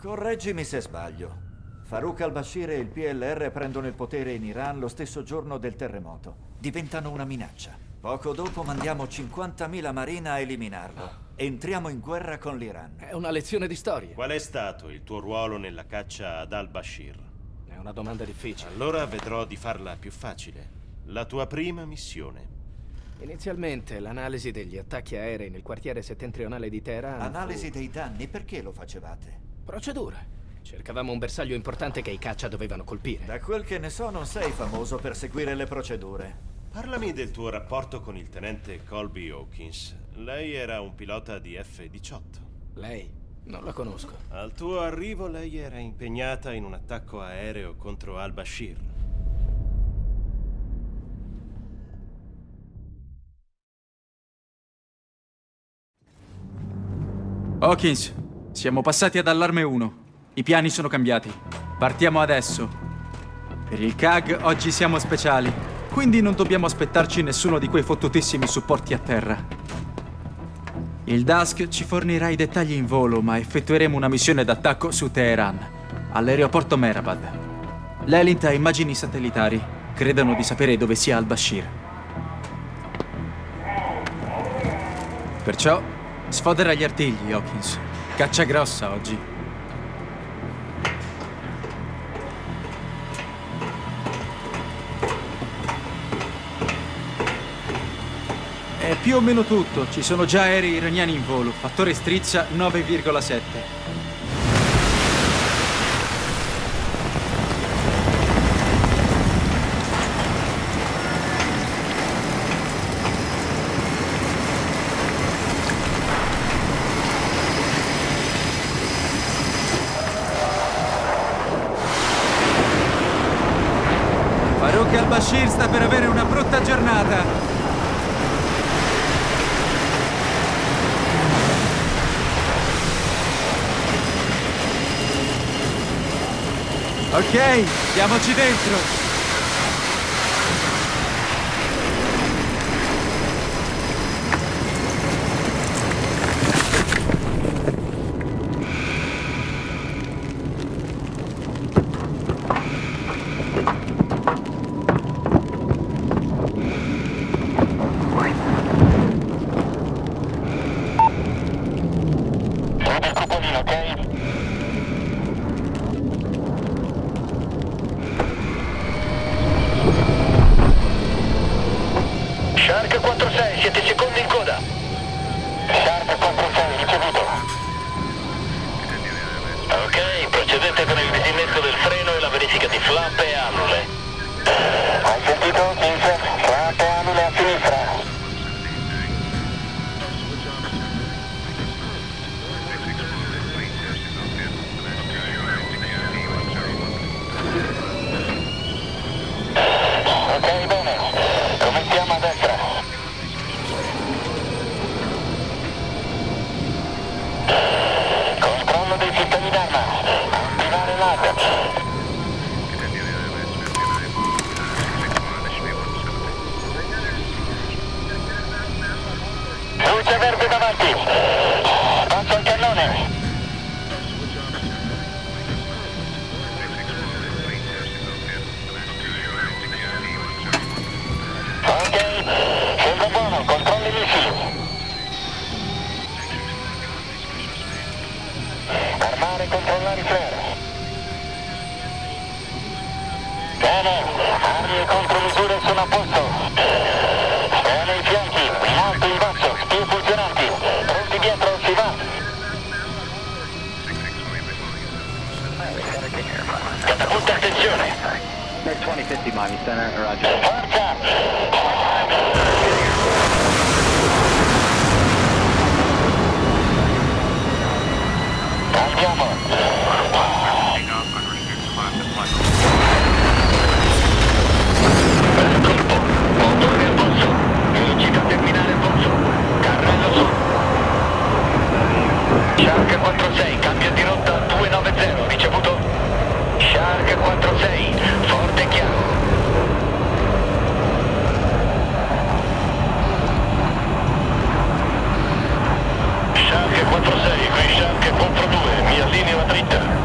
Correggimi se sbaglio. Faruq al-Bashir e il PLR prendono il potere in Iran lo stesso giorno del terremoto. Diventano una minaccia. Poco dopo mandiamo 50.000 marina a eliminarlo. Entriamo in guerra con l'Iran. È una lezione di storia. Qual è stato il tuo ruolo nella caccia ad al-Bashir? È una domanda difficile. Allora vedrò di farla più facile. La tua prima missione. Inizialmente l'analisi degli attacchi aerei nel quartiere settentrionale di Teheran. Analisi dei danni? Perché lo facevate? Procedura. Cercavamo un bersaglio importante che i caccia dovevano colpire. Da quel che ne so, non sei famoso per seguire le procedure. Parlami del tuo rapporto con il tenente Colby Hawkins. Lei era un pilota di F-18. Lei? Non la conosco. Al tuo arrivo lei era impegnata in un attacco aereo contro al-Bashir. Hawkins, siamo passati ad allarme 1. I piani sono cambiati. Partiamo adesso. Per il CAG oggi siamo speciali, quindi non dobbiamo aspettarci nessuno di quei fottutissimi supporti a terra. Il DASK ci fornirà i dettagli in volo, ma effettueremo una missione d'attacco su Teheran, all'aeroporto Merabad. L'Elint ha immagini satellitari. Credono di sapere dove sia al-Bashir. Perciò, sfodera gli artigli, Hawkins. Caccia grossa oggi. È più o meno tutto, ci sono già aerei iraniani in volo, fattore strizza 9,7. Faruq al-Bashir sta per avere una brutta giornata. Ok, diamoci dentro! Siete cupolini, ok? Siete secondi in coda. Sharp 46, ricevuto. Ok, procedete con il disinnesco del freno e la verifica di flappe e annule. Hai sentito, Kinzer? Flappe e annule a sinistra. Ok, bene. Cominciamo a destra. Luce verde davanti, passo al cannone. Ok, scelto buono, controlli i missili. Armare e controllare i flare. Bene, armi e contromisure sono a posto. Bene i fianchi, in alto in basso, spie funzionanti. Pronti dietro, si va. Catapulta, attenzione. Forza! Shark 46, qui Shark 42, mi allineo a dritta.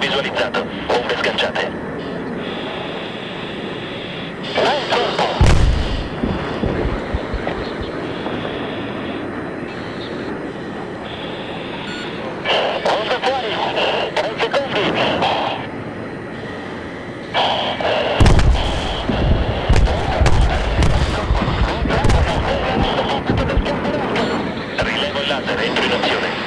Visualizzato, bombe sganciate. Bombe fuori, 3 secondi. Rilevo il laser, entro in azione.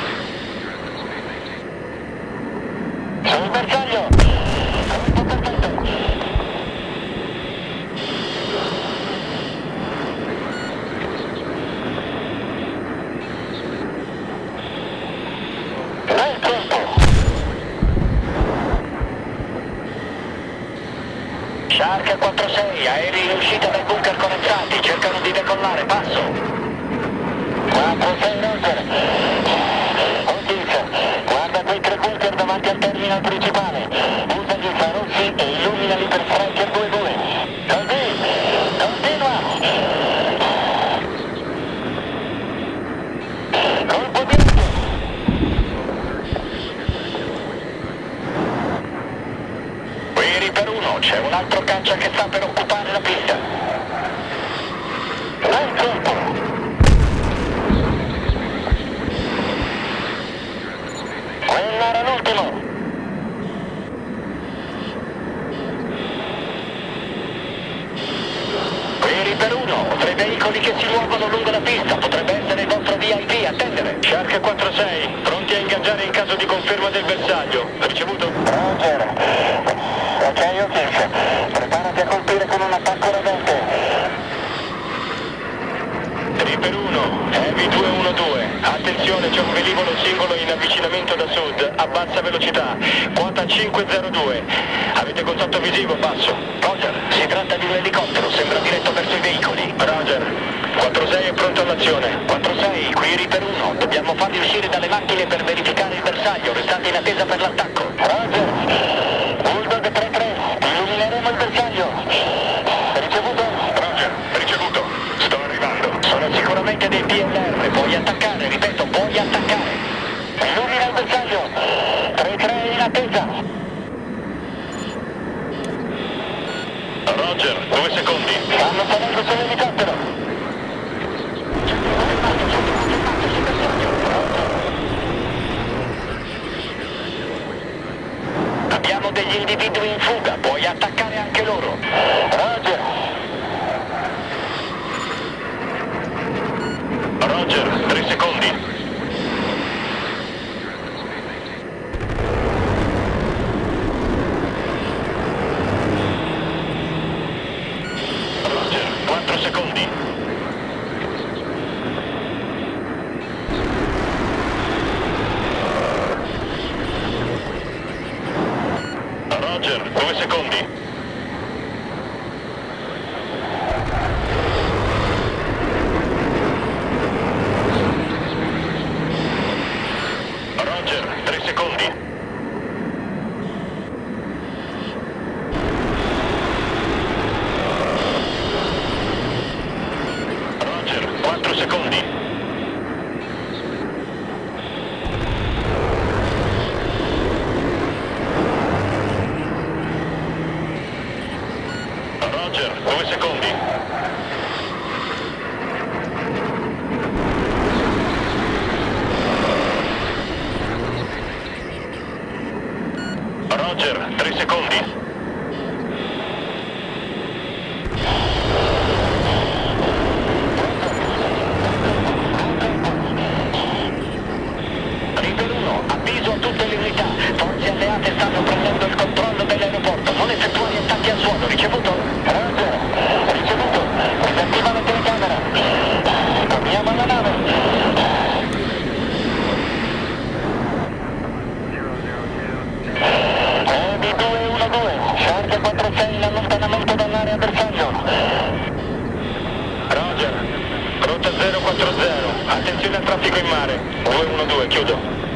Shark 4-6, aerei in uscita dal bunker corazzati, cercano di decollare, passo. 4-6 Roger. Odizio, guarda quei tre bunker davanti al terminal principale. Usa gli infrarossi e illumina l'Hyperstriker 2-2. Continua! Colpo di... Quiri per uno, c'è un altro che sta per occupare la pista. Bel colpo. Quello era l'ultimo. Quiri per uno, tre veicoli che si muovono lungo la pista. Potrebbe essere il vostro VIP, attendere. Shark 4-6, pronti a ingaggiare in caso di conferma del bersaglio. Ricevuto? Roger. Ok. Preparati a colpire con un attacco rovente. 3 per 1, Heavy 212. Attenzione, c'è un velivolo singolo in avvicinamento da sud, a bassa velocità, quota 502. Avete contatto visivo, passo. Roger, si tratta di un elicottero, sembra diretto verso i veicoli. Roger, 46 è pronto all'azione. 46, Quiri per 1, dobbiamo farli uscire dalle macchine per verificare il bersaglio, restate in attesa per l'attacco. Roger. Dei PLR, puoi attaccare, ripeto, puoi attaccare. Illumina il bersaglio. 3-3 in attesa. Roger, 2 secondi. Stanno salendo sull'elicottero. Abbiamo degli individui in fuga, puoi attaccare anche loro. Roger. Roger, 3 secondi. Roger, 4 secondi. Roger, 2 secondi. Roger, 2 secondi. Roger, 3 secondi. River 1, avviso a tutte le unità. Forze alleate stanno prendendo il controllo dell'aeroporto. Non effettuare attacchi al suolo, ricevuto? Roger, rotta 040, attenzione al traffico in mare, 212, chiudo.